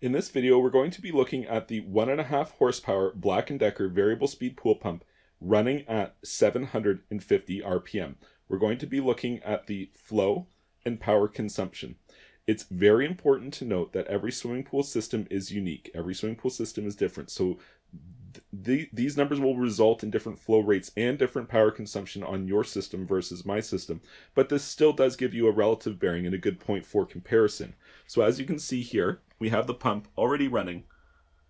In this video, we're going to be looking at the 1.5 horsepower Black & Decker variable speed pool pump running at 750 RPM. We're going to be looking at the flow and power consumption. It's very important to note that every swimming pool system is unique. Every swimming pool system is different. So these numbers will result in different flow rates and different power consumption on your system versus my system, but this still does give you a relative bearing and a good point for comparison. So as you can see here, we have the pump already running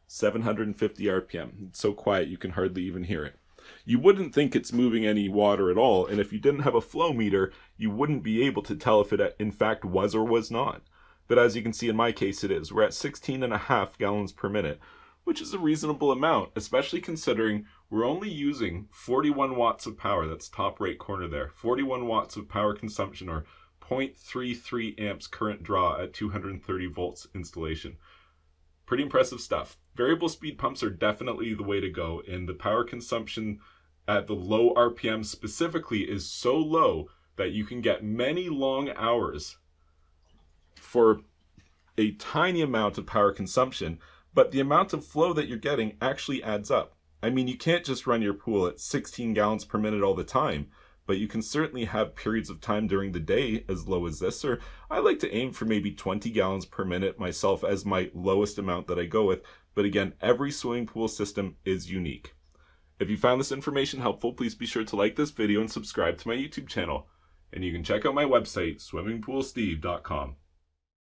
750 RPM. It's so quiet you can hardly even hear it. You wouldn't think it's moving any water at all, and if you didn't have a flow meter, you wouldn't be able to tell if it in fact was or was not. But as you can see in my case it is. We're at 16.5 gallons per minute, which is a reasonable amount, especially considering we're only using 41 watts of power. That's top right corner there. 41 watts of power consumption, or 0.33 amps current draw at 230 volts installation. Pretty impressive stuff. Variable speed pumps are definitely the way to go, and the power consumption at the low RPM specifically is so low that you can get many long hours for a tiny amount of power consumption, but the amount of flow that you're getting actually adds up. I mean, you can't just run your pool at 16 gallons per minute all the time, but you can certainly have periods of time during the day as low as this, or I like to aim for maybe 20 gallons per minute myself as my lowest amount that I go with. But again, every swimming pool system is unique. If you found this information helpful, please be sure to like this video and subscribe to my YouTube channel. And you can check out my website, swimmingpoolsteve.com.